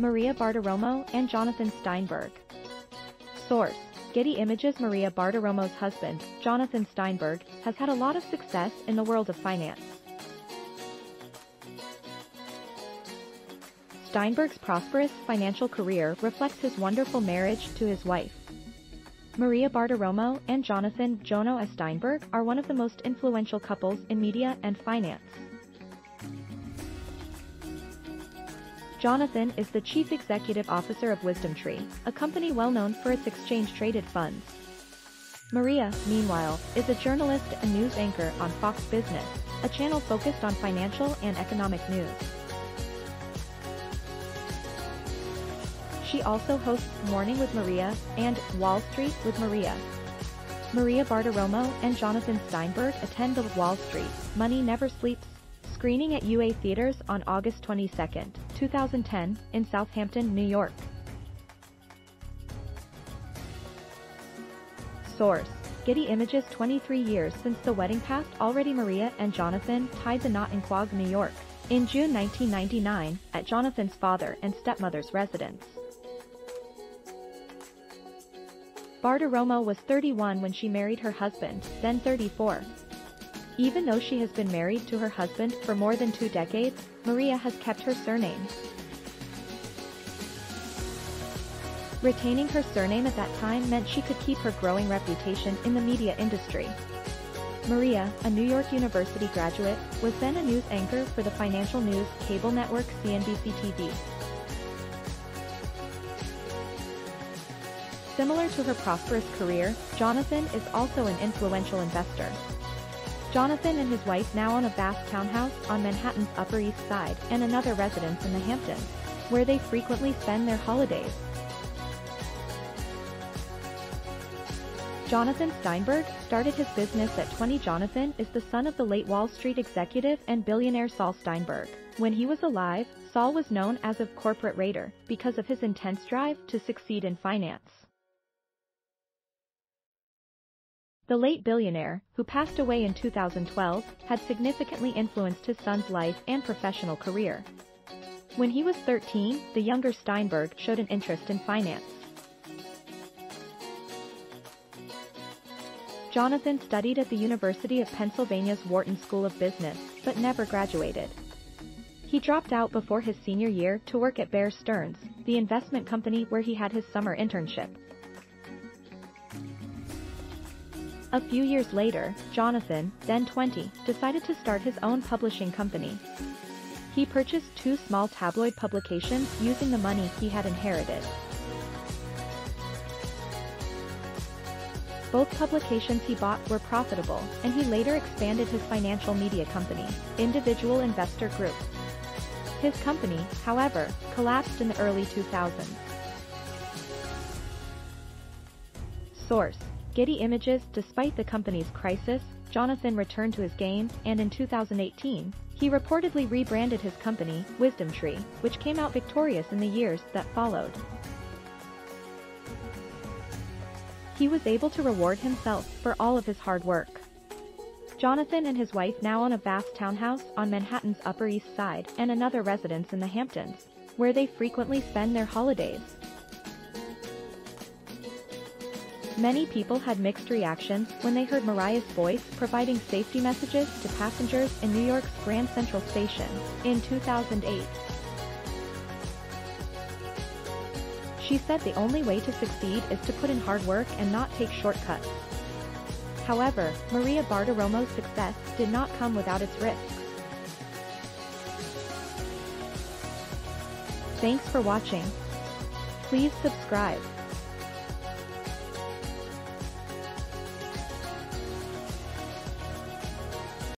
Maria Bartiromo and Jonathan Steinberg. Source: Getty Images. Maria Bartiromo's husband, Jonathan Steinberg, has had a lot of success in the world of finance. Steinberg's prosperous financial career reflects his wonderful marriage to his wife. Maria Bartiromo and Jonathan "Jono" Steinberg are one of the most influential couples in media and finance. Jonathan is the chief executive officer of WisdomTree, a company well known for its exchange-traded funds. Maria, meanwhile, is a journalist and news anchor on Fox Business, a channel focused on financial and economic news. She also hosts Morning with Maria and Wall Street with Maria. Maria Bartiromo and Jonathan Steinberg attend the Wall Street, Money Never Sleeps screening at UA Theaters on August 22, 2010, in Southampton, New York. Source: Getty Images. 23 years since the wedding passed already, Maria and Jonathan tied the knot in Quogue, New York, in June 1999, at Jonathan's father and stepmother's residence. Bartiromo was 31 when she married her husband, then 34. Even though she has been married to her husband for more than 2 decades, Maria has kept her surname. Retaining her surname at that time meant she could keep her growing reputation in the media industry. Maria, a New York University graduate, was then a news anchor for the financial news cable network CNBC TV. Similar to her prosperous career, Jonathan is also an influential investor. Jonathan and his wife now own a vast townhouse on Manhattan's Upper East Side and another residence in the Hamptons, where they frequently spend their holidays. Jonathan Steinberg started his business at 20. Jonathan is the son of the late Wall Street executive and billionaire Saul Steinberg. When he was alive, Saul was known as a corporate raider because of his intense drive to succeed in finance. The late billionaire, who passed away in 2012, had significantly influenced his son's life and professional career. When he was 13, the younger Steinberg showed an interest in finance. Jonathan studied at the University of Pennsylvania's Wharton School of Business, but never graduated. He dropped out before his senior year to work at Bear Stearns, the investment company where he had his summer internship. A few years later, Jonathan, then 20, decided to start his own publishing company. He purchased 2 small tabloid publications using the money he had inherited. Both publications he bought were profitable, and he later expanded his financial media company, Individual Investor Group. His company, however, collapsed in the early 2000s. Source: Getty Images. Despite the company's crisis, Jonathan returned to his game, and in 2018, he reportedly rebranded his company, WisdomTree, which came out victorious in the years that followed. He was able to reward himself for all of his hard work. Jonathan and his wife now own a vast townhouse on Manhattan's Upper East Side and another residence in the Hamptons, where they frequently spend their holidays. Many people had mixed reactions when they heard Maria's voice providing safety messages to passengers in New York's Grand Central Station in 2008. She said the only way to succeed is to put in hard work and not take shortcuts. However, Maria Bartiromo's success did not come without its risks. Thanks for watching. Please subscribe.